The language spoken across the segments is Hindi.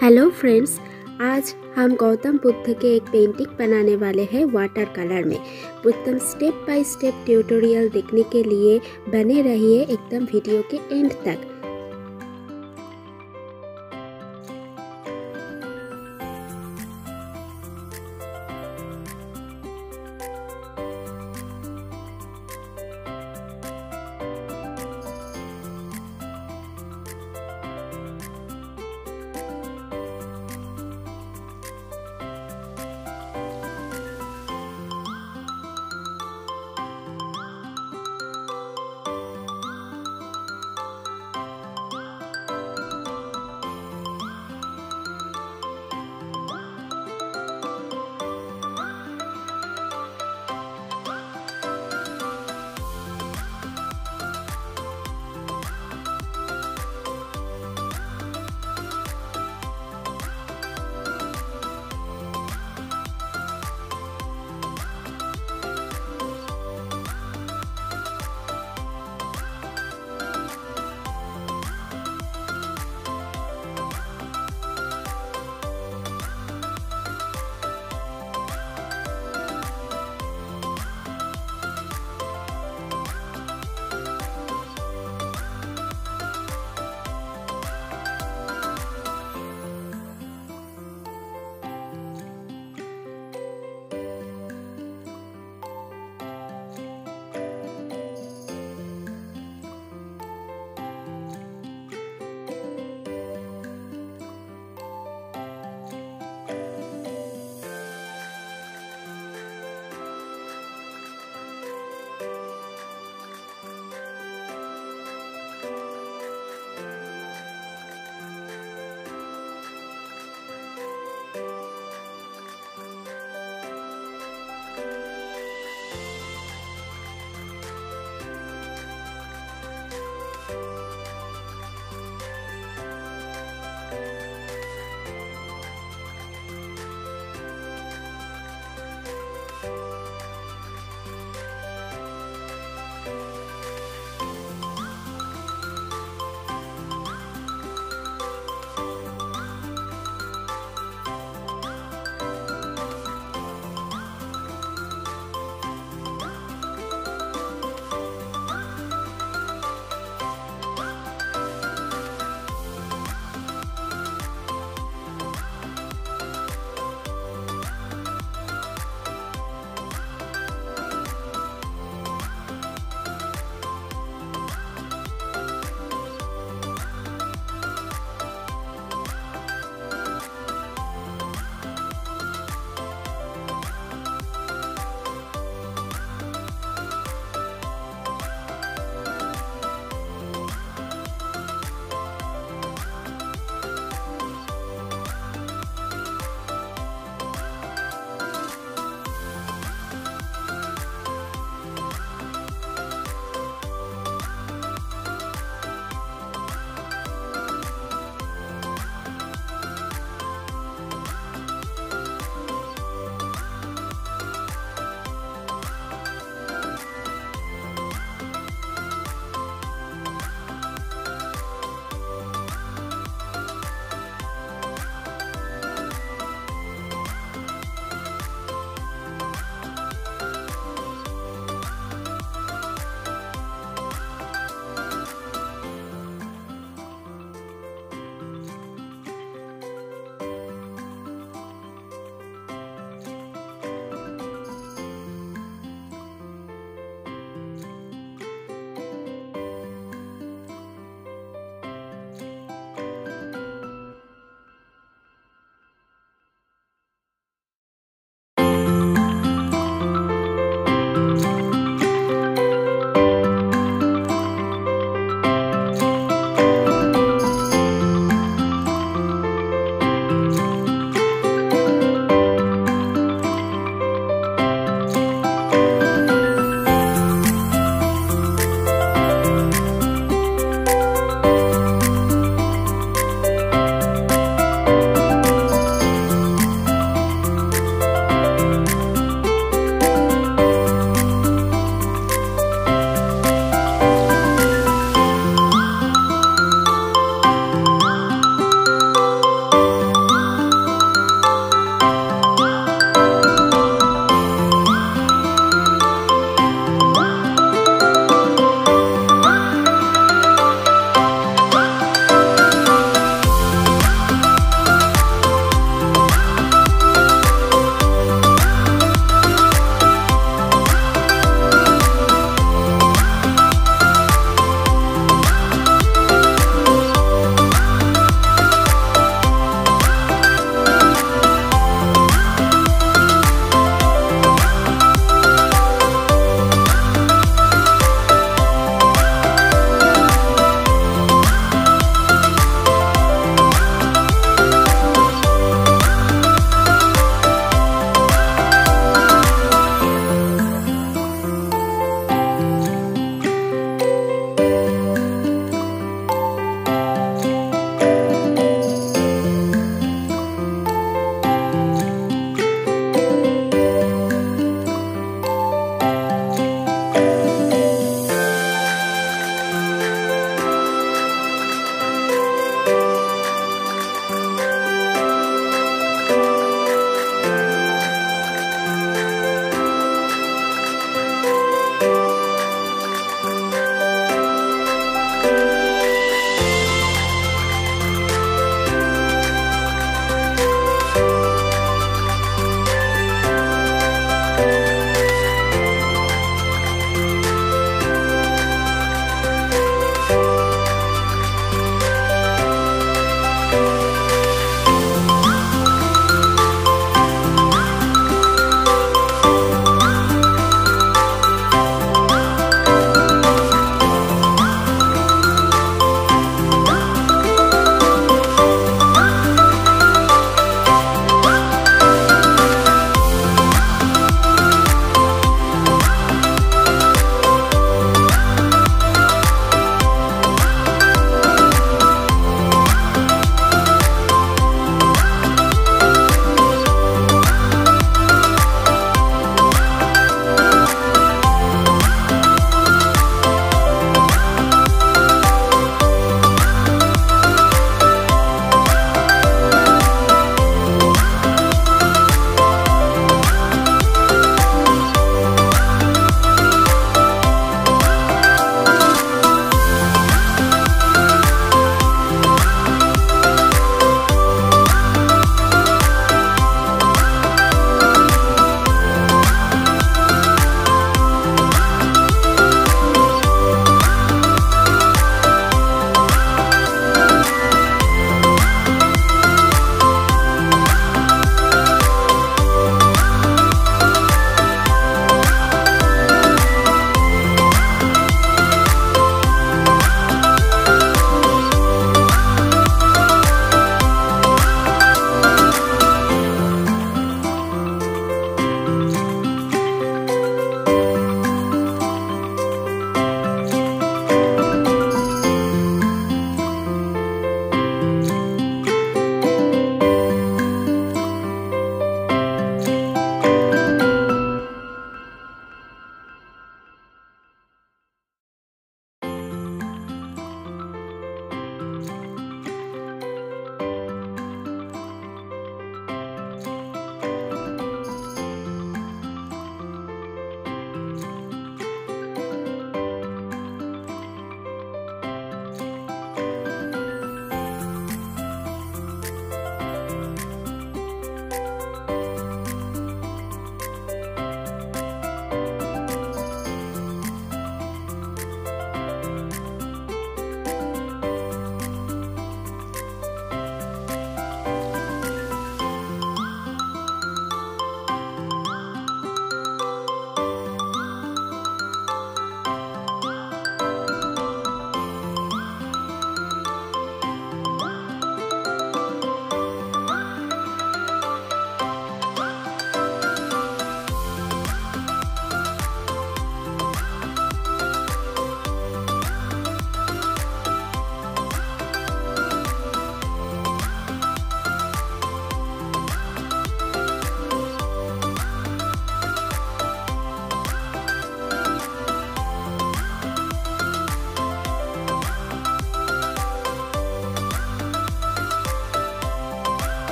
हेलो फ्रेंड्स, आज हम गौतम बुद्ध के एक पेंटिंग बनाने वाले हैं वाटर कलर में। एकदम स्टेप बाय स्टेप ट्यूटोरियल देखने के लिए बने रहिए एकदम वीडियो के एंड तक।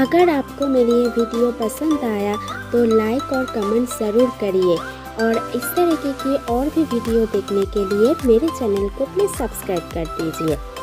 अगर आपको मेरी ये वीडियो पसंद आया तो लाइक और कमेंट ज़रूर करिए और इस तरीके की और भी वीडियो देखने के लिए मेरे चैनल को प्लीज़ सब्सक्राइब कर दीजिए।